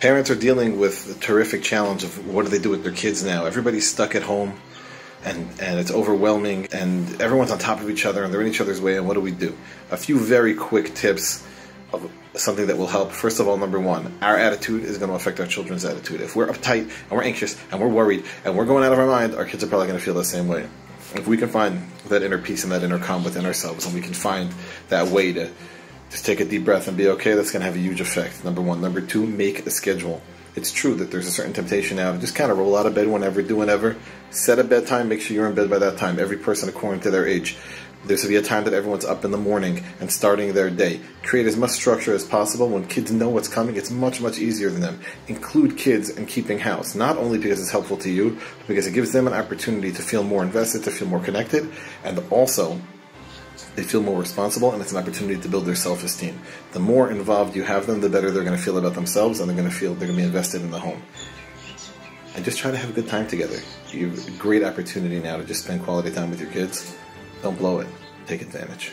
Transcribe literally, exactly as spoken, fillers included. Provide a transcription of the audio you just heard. Parents are dealing with the terrific challenge of what do they do with their kids now. Everybody's stuck at home, and, and it's overwhelming, and everyone's on top of each other, and they're in each other's way, and what do we do? A few very quick tips of something that will help. First of all, number one, our attitude is going to affect our children's attitude. If we're uptight, and we're anxious, and we're worried, and we're going out of our mind, our kids are probably going to feel the same way. If we can find that inner peace and that inner calm within ourselves, and we can find that way to just take a deep breath and be okay, that's going to have a huge effect, number one. Number two, make a schedule. It's true that there's a certain temptation now to just kind of roll out of bed whenever, do whenever. Set a bedtime, make sure you're in bed by that time. Every person according to their age. There's to be a time that everyone's up in the morning and starting their day. Create as much structure as possible. When kids know what's coming, it's much, much easier than them. Include kids in keeping house, not only because it's helpful to you, but because it gives them an opportunity to feel more invested, to feel more connected, and also they feel more responsible, and it's an opportunity to build their self-esteem. The more involved you have them, the better they're going to feel about themselves, and they're going to feel they're going to be invested in the home. And just try to have a good time together. You have a great opportunity now to just spend quality time with your kids. Don't blow it. Take advantage.